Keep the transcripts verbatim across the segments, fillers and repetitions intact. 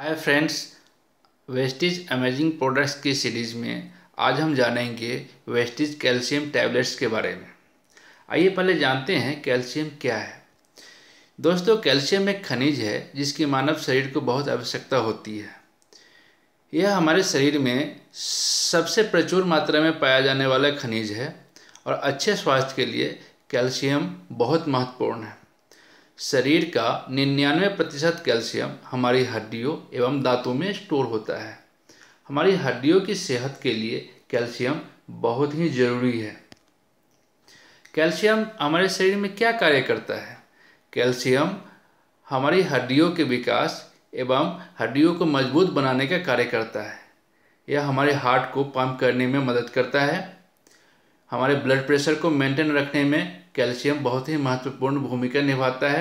हाय friends, Vestige amazing products की series में आज हम जानेंगे वेस्टिज कैल्शियम टैबलेट्स के बारे में। आइए पहले जानते हैं कैल्शियम क्या है। दोस्तों, कैल्शियम एक खनिज है जिसकी मानव शरीर को बहुत आवश्यकता होती है। यह हमारे शरीर में सबसे प्रचुर मात्रा में पाया जाने वाला खनिज है और अच्छे स्वास्थ्य के लिए कैल्शियम बहुत महत्वपूर्ण है। शरीर का निन्यानवे प्रतिशत कैल्शियम हमारी हड्डियों एवं दांतों में स्टोर होता है। हमारी हड्डियों की सेहत के लिए कैल्शियम बहुत ही ज़रूरी है। कैल्शियम हमारे शरीर में क्या कार्य करता है? कैल्शियम हमारी हड्डियों के विकास एवं हड्डियों को मजबूत बनाने का कार्य करता है। यह हमारे हार्ट को पंप करने में मदद करता है। हमारे ब्लड प्रेशर को मेंटेन रखने में कैल्शियम बहुत ही महत्वपूर्ण भूमिका निभाता है।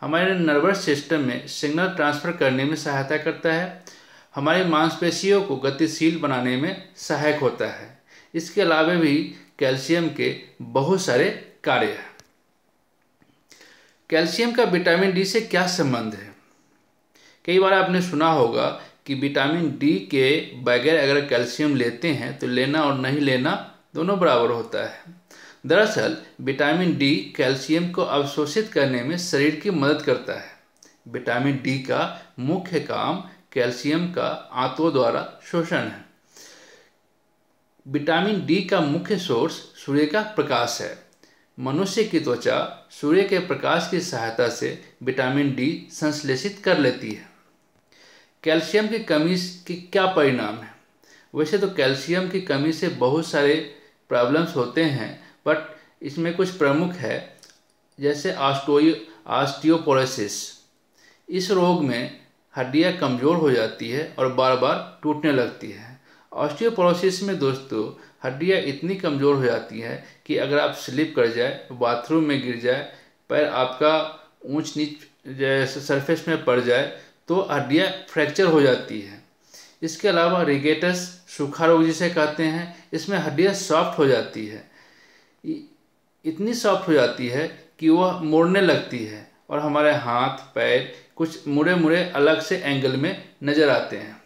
हमारे नर्वस सिस्टम में सिग्नल ट्रांसफ़र करने में सहायता करता है। हमारे मांसपेशियों को गतिशील बनाने में सहायक होता है। इसके अलावा भी कैल्शियम के बहुत सारे कार्य हैं। कैल्शियम का विटामिन डी से क्या संबंध है? कई बार आपने सुना होगा कि विटामिन डी के बगैर अगर कैल्शियम लेते हैं तो लेना और नहीं लेना दोनों बराबर होता है। दरअसल विटामिन डी कैल्शियम को अवशोषित करने में शरीर की मदद करता है। विटामिन डी का मुख्य काम कैल्शियम का आंतों द्वारा शोषण है। विटामिन डी का मुख्य सोर्स सूर्य का प्रकाश है। मनुष्य की त्वचा सूर्य के प्रकाश की सहायता से विटामिन डी संश्लेषित कर लेती है। कैल्शियम की कमी के क्या परिणाम है? वैसे तो कैल्शियम की कमी से बहुत सारे प्रॉब्लम्स होते हैं, बट इसमें कुछ प्रमुख है, जैसे ऑस्टियोपोरोसिस। इस रोग में हड्डियां कमज़ोर हो जाती है और बार बार टूटने लगती है। ऑस्टियोपोरोसिस में दोस्तों हड्डियां इतनी कमज़ोर हो जाती हैं कि अगर आप स्लिप कर जाए, बाथरूम में गिर जाए, पैर आपका ऊंच नीच सरफेस में पड़ जाए तो हड्डियां फ्रैक्चर हो जाती है। इसके अलावा रिगेटस, सूखा रोग जिसे कहते हैं, इसमें हड्डियां सॉफ्ट हो जाती है। इतनी सॉफ्ट हो जाती है कि वह मुड़ने लगती है और हमारे हाथ पैर कुछ मुड़े मुड़े अलग से एंगल में नज़र आते हैं।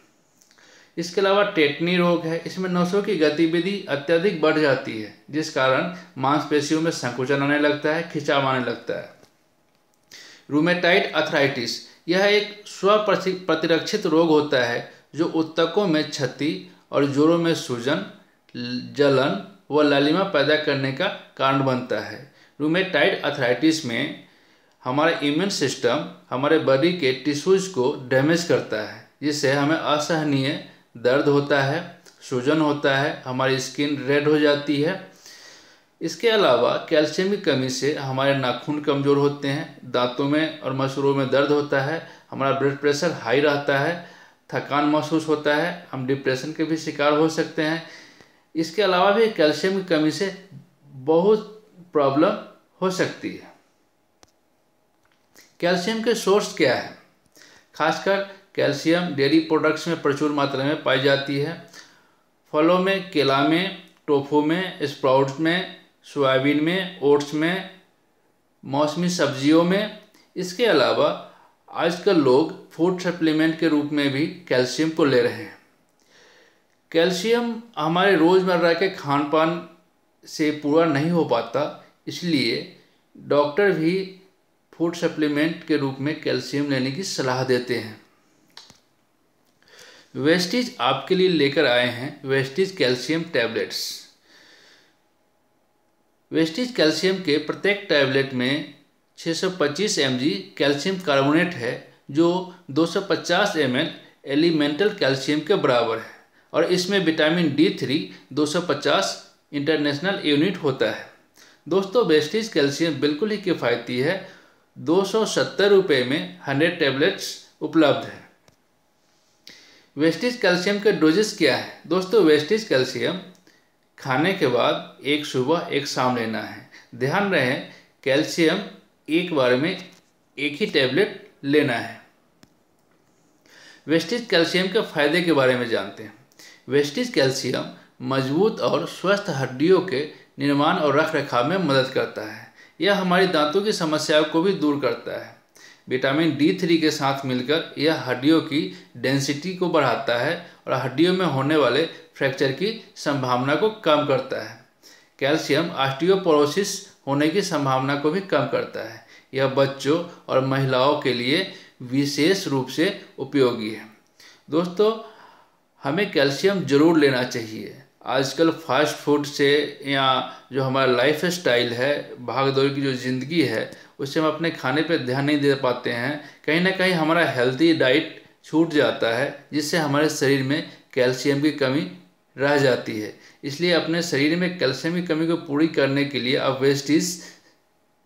इसके अलावा टेटनी रोग है। इसमें नसों की गतिविधि अत्यधिक बढ़ जाती है जिस कारण मांसपेशियों में संकुचन आने लगता है, खिंचाव आने लगता है। रूमेटाइड आर्थराइटिस, यह एक स्व प्रतिरक्षित रोग होता है जो उत्तकों में क्षति और जोड़ों में सूजन, जलन व लालिमा पैदा करने का कारण बनता है। रूमेटाइड आर्थराइटिस में हमारा इम्यून सिस्टम हमारे बॉडी के टिश्यूज़ को डैमेज करता है जिससे हमें असहनीय दर्द होता है, सूजन होता है, हमारी स्किन रेड हो जाती है। इसके अलावा कैल्शियम की कमी से हमारे नाखून कमज़ोर होते हैं, दांतों में और मसूड़ों में दर्द होता है, हमारा ब्लड प्रेशर हाई रहता है, थकान महसूस होता है, हम डिप्रेशन के भी शिकार हो सकते हैं। इसके अलावा भी कैल्शियम की कमी से बहुत प्रॉब्लम हो सकती है। कैल्शियम के सोर्स क्या है? खासकर कैल्शियम डेयरी प्रोडक्ट्स में प्रचुर मात्रा में पाई जाती है। फलों में केला में, टोफू में, स्प्राउट्स में, सोयाबीन में, ओट्स में, मौसमी सब्जियों में। इसके अलावा आजकल लोग फूड सप्लीमेंट के रूप में भी कैल्शियम को ले रहे हैं। कैल्शियम हमारे रोज़मर्रा के खान पान से पूरा नहीं हो पाता, इसलिए डॉक्टर भी फूड सप्लीमेंट के रूप में कैल्शियम लेने की सलाह देते हैं। वेस्टिज आपके लिए लेकर आए हैं Vestige calcium tablets. Vestige calcium के प्रत्येक टैबलेट में छह सौ पच्चीस एम जी कैल्शियम कार्बोनेट है जो दो सौ पचास एम एल एलिमेंटल कैल्शियम के बराबर है और इसमें विटामिन डी थ्री दो सौ पचास इंटरनेशनल यूनिट होता है। दोस्तों, वेस्टिज कैल्शियम बिल्कुल ही किफ़ायती है। दो सौ सत्तर रुपये में हंड्रेड टेबलेट्स उपलब्ध है। वेस्टिज कैल्शियम के डोजेस क्या है? दोस्तों, वेस्टिज कैल्शियम खाने के बाद एक सुबह एक शाम लेना है। ध्यान रहे, कैल्शियम एक बार में एक ही टेबलेट लेना है। वेस्टिज कैल्शियम के फ़ायदे के बारे में जानते हैं। वेस्टिज कैल्शियम मजबूत और स्वस्थ हड्डियों के निर्माण और रख रखाव में मदद करता है। यह हमारी दांतों की समस्याओं को भी दूर करता है। विटामिन डी थ्री के साथ मिलकर यह हड्डियों की डेंसिटी को बढ़ाता है और हड्डियों में होने वाले फ्रैक्चर की संभावना को कम करता है। कैल्शियम ऑस्टियोपोरोसिस होने की संभावना को भी कम करता है। यह बच्चों और महिलाओं के लिए विशेष रूप से उपयोगी है। दोस्तों, हमें कैल्शियम जरूर लेना चाहिए। आजकल फास्ट फूड से या जो हमारा लाइफ स्टाइल है, भाग दौड़ की जो ज़िंदगी है, उससे हम अपने खाने पर ध्यान नहीं दे पाते हैं। कहीं ना कहीं हमारा हेल्दी डाइट छूट जाता है, जिससे हमारे शरीर में कैल्शियम की कमी रह जाती है। इसलिए अपने शरीर में कैल्शियम की कमी को पूरी करने के लिए आप वेस्टिज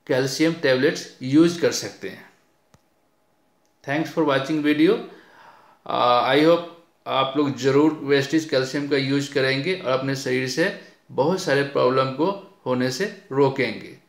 कैल्शियम टैबलेट्स यूज कर सकते हैं। Thanks for watching video. I hope आप लोग ज़रूर वेस्टिज कैल्शियम का यूज करेंगे और अपने शरीर से बहुत सारे प्रॉब्लम को होने से रोकेंगे।